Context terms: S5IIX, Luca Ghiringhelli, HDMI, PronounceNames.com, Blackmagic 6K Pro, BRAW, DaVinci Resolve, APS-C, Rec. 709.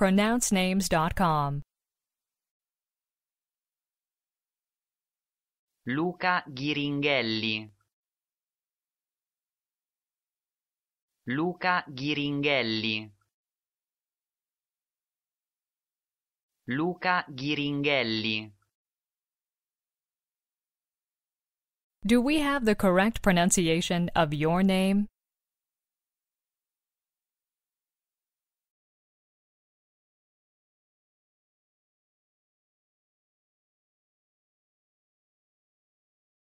PronounceNames.com. Luca Ghiringhelli. Luca Ghiringhelli. Luca Ghiringhelli. Do we have the correct pronunciation of your name?